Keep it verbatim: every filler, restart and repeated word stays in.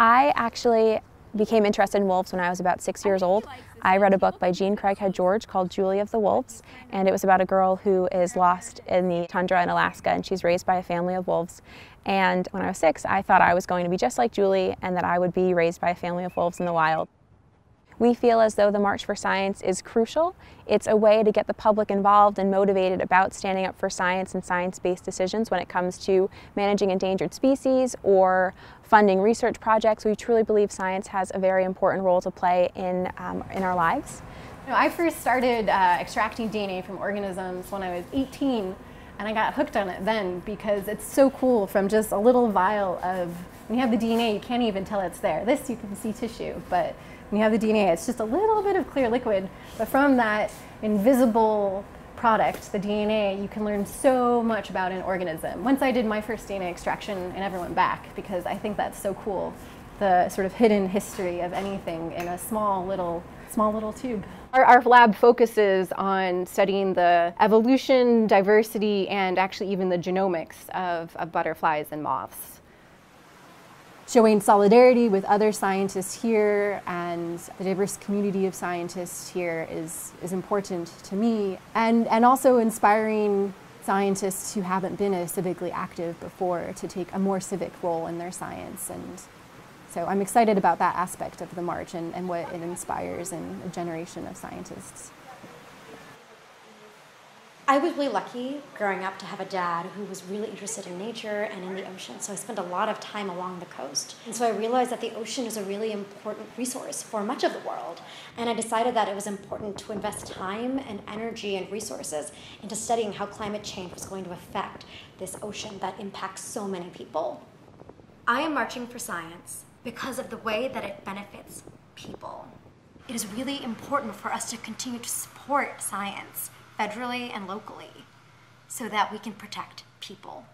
I actually became interested in wolves when I was about six years old. I read a book by Jean Craighead George called Julie of the Wolves, and it was about a girl who is lost in the tundra in Alaska, and she's raised by a family of wolves. And when I was six, I thought I was going to be just like Julie and that I would be raised by a family of wolves in the wild. We feel as though the March for Science is crucial. It's a way to get the public involved and motivated about standing up for science and science-based decisions when it comes to managing endangered species or funding research projects. We truly believe science has a very important role to play in, um, in our lives. You know, I first started uh, extracting D N A from organisms when I was eighteen, and I got hooked on it then because it's so cool. From just a little vial of, when you have the D N A, you can't even tell it's there. This, you can see tissue, but when you have the D N A, it's just a little bit of clear liquid, but from that invisible product, the D N A, you can learn so much about an organism. Once I did my first D N A extraction, I never went back because I think that's so cool, the sort of hidden history of anything in a small little, small little tube. Our, our lab focuses on studying the evolution, diversity, and actually even the genomics of, of butterflies and moths. Showing solidarity with other scientists here and the diverse community of scientists here is, is important to me, and, and also inspiring scientists who haven't been as civically active before to take a more civic role in their science. And so I'm excited about that aspect of the March and, and what it inspires in a generation of scientists. I was really lucky growing up to have a dad who was really interested in nature and in the ocean, so I spent a lot of time along the coast. And so I realized that the ocean is a really important resource for much of the world, and I decided that it was important to invest time and energy and resources into studying how climate change was going to affect this ocean that impacts so many people. I am marching for science because of the way that it benefits people. It is really important for us to continue to support science, federally and locally, so that we can protect people.